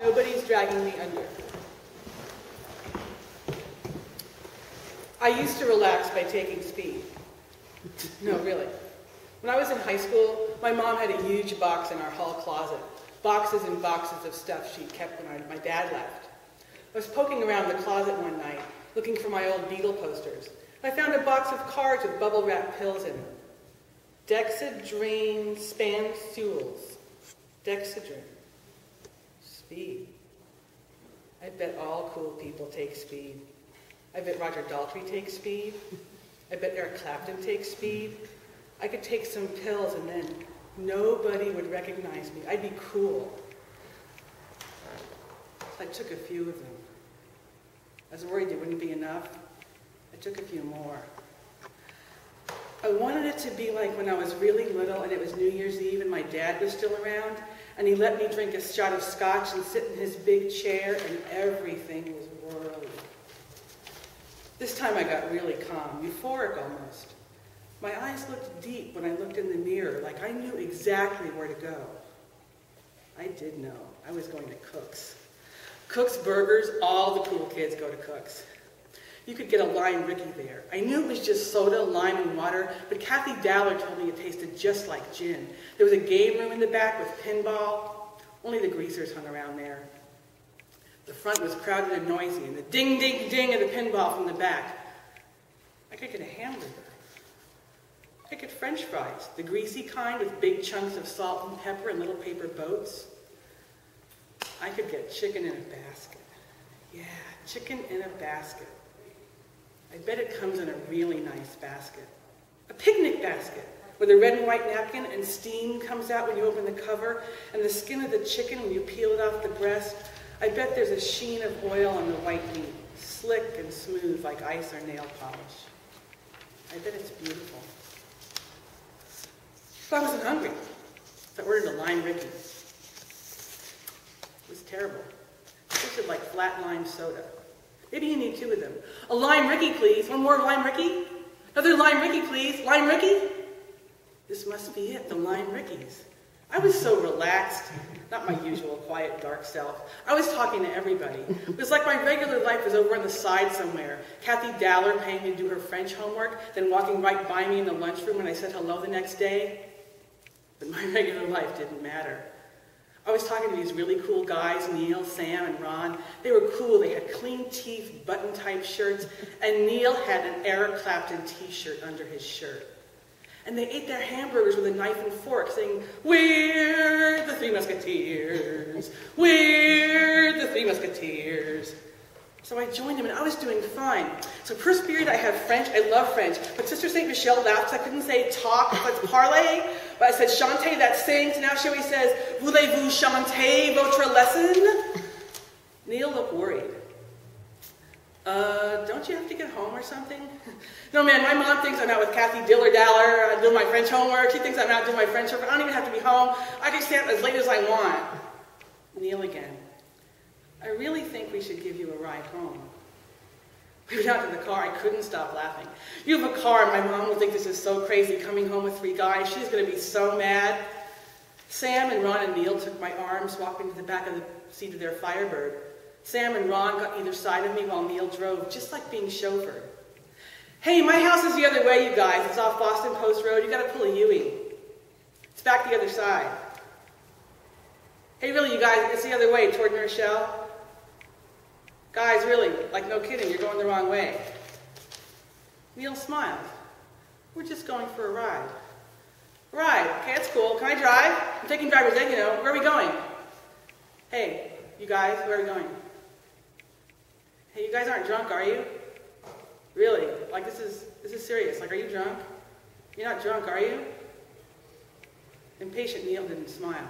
Nobody's dragging me under. I used to relax by taking speed. No, really. When I was in high school, my mom had a huge box in our hall closet. Boxes and boxes of stuff she kept when my dad left. I was poking around the closet one night, looking for my old Beatle posters. I found a box of cards with bubble wrap pills in them. Dexedrine spansules. Dexedrine. Speed. I bet all cool people take speed. I bet Roger Daltrey takes speed. I bet Eric Clapton takes speed. I could take some pills and then nobody would recognize me. I'd be cool. So I took a few of them. I was worried there wouldn't be enough. I took a few more. I wanted it to be like when I was really little and it was New Year's Eve and my dad was still around and he let me drink a shot of scotch and sit in his big chair and everything was whirling. This time I got really calm, euphoric almost. My eyes looked deep when I looked in the mirror, like I knew exactly where to go. I did know. I was going to Cook's. Cook's Burgers, all the cool kids go to Cook's. You could get a lime Ricky there. I knew it was just soda, lime, and water, but Kathy Dowler told me it tasted just like gin. There was a game room in the back with pinball. Only the greasers hung around there. The front was crowded and noisy, and the ding, ding, ding of the pinball from the back. I could get a hamburger. I could French fries, the greasy kind with big chunks of salt and pepper and little paper boats. I could get chicken in a basket. Yeah, chicken in a basket. I bet it comes in a really nice basket. A picnic basket with a red and white napkin and steam comes out when you open the cover and the skin of the chicken when you peel it off the breast. I bet there's a sheen of oil on the white meat, slick and smooth like ice or nail polish. I bet it's beautiful. So I wasn't hungry, so I ordered a lime Ricky. It was terrible. It tasted like flat lime soda. Maybe you need two of them. A lime Ricky, please. One more lime Ricky. Another lime Ricky, please. Lime Ricky? This must be it, the lime Rickies. I was so relaxed. Not my usual quiet, dark self. I was talking to everybody. It was like my regular life was over on the side somewhere. Kathy Dowler paying me to do her French homework, then walking right by me in the lunchroom when I said hello the next day. But my regular life didn't matter. I was talking to these really cool guys, Neil, Sam, and Ron. They were cool. They had clean teeth, button-type shirts, and Neil had an Eric Clapton t-shirt under his shirt. And they ate their hamburgers with a knife and fork, saying, "We're the Three Musketeers. We're the Three Musketeers." So I joined them, and I was doing fine. So first period, I had French. I love French. But Sister St. Michelle laughed. I couldn't say talk, but parler. But I said, "Chante," that sings. Now she always says, "Voulez-vous chanter votre lesson?" Neil looked worried. Don't you have to get home or something?" "No, man, my mom thinks I'm out with Kathy Dowler doing my French homework. She thinks I'm out doing my French homework. I don't even have to be home. I can stay up as late as I want." Neil again. "I really think we should give you a ride home." We went out to the car. I couldn't stop laughing. "You have a car, and my mom will think this is so crazy, coming home with three guys. She's going to be so mad." Sam and Ron and Neil took my arms, walking to the back of the seat of their Firebird. Sam and Ron got either side of me while Neil drove, just like being chauffeured. "Hey, my house is the other way, you guys. It's off Boston Post Road. You got to pull a U-ing. It's back the other side. Hey, really, you guys, it's the other way, toward New Rochelle. Guys, really, like, no kidding, you're going the wrong way." Neil smiled. "We're just going for a ride." "Ride? Okay, that's cool. Can I drive? I'm taking driver's ed, you know. Where are we going?" "Hey, you guys, where are we going?" "Hey, you guys aren't drunk, are you? Really, like, this is serious. Like, are you drunk? You're not drunk, are you?" Impatient Neil didn't smile.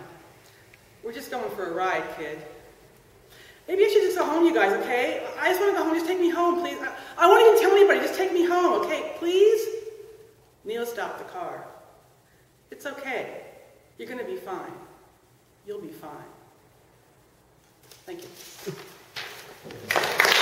"We're just going for a ride, kid." "Maybe I should just go home, you guys, okay? I just want to go home. Just take me home, please. I won't even tell anybody. Just take me home, okay? Please?" Neil stopped the car. "It's okay. You're going to be fine. You'll be fine. Thank you."